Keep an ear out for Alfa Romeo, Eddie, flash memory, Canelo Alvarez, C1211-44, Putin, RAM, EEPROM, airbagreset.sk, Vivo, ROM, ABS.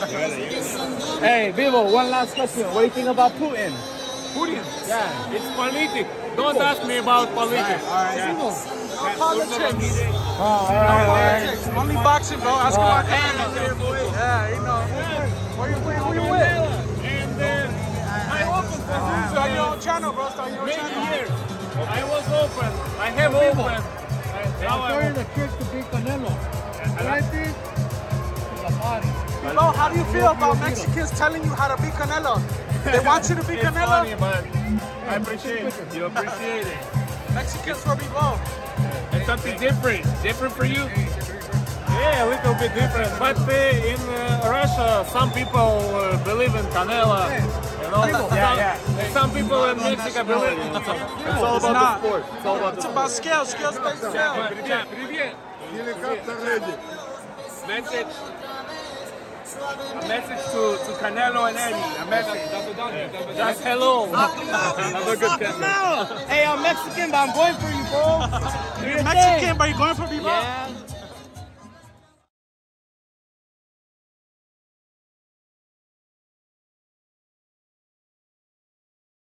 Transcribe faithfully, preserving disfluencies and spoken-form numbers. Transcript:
Hey, Vivo, one last question. What do you think about Putin? Putin? Yeah. It's politics. Don't Vivo. ask me about politics. All right, all right. Yeah. Vivo. No politics. Oh, all right, no politics. All right. Only boxing, bro. Ask oh, about Canelo. Yeah, you know. Who you with? Who you with? And then I opened for you. Start your own channel, bro. Start your own channel. Many years. I was open. I have Vivo. open. I, now I'm starting to kick to be Canelo. And I think it's a body. Bro, how do you feel about Mexicans telling you how to be Canelo? They want you to be Canelo? It's funny, man. I appreciate it. You appreciate it. Mexicans will be wrong. It's something different. Different for you? Yeah, a little bit different. But uh, in uh, Russia, some people uh, believe in Canelo. You know? Yeah, some, yeah. some people in Mexico believe in it. It's all about the sport. It's all about, it's about scale. Scale-based scale. Message. A message to, to Canelo and Eddie. A message. Yeah. Just hello. Have a good time. Hey, I'm Mexican, but I'm going for you, bro. You're Mexican, but you're going for me, bro? Yeah.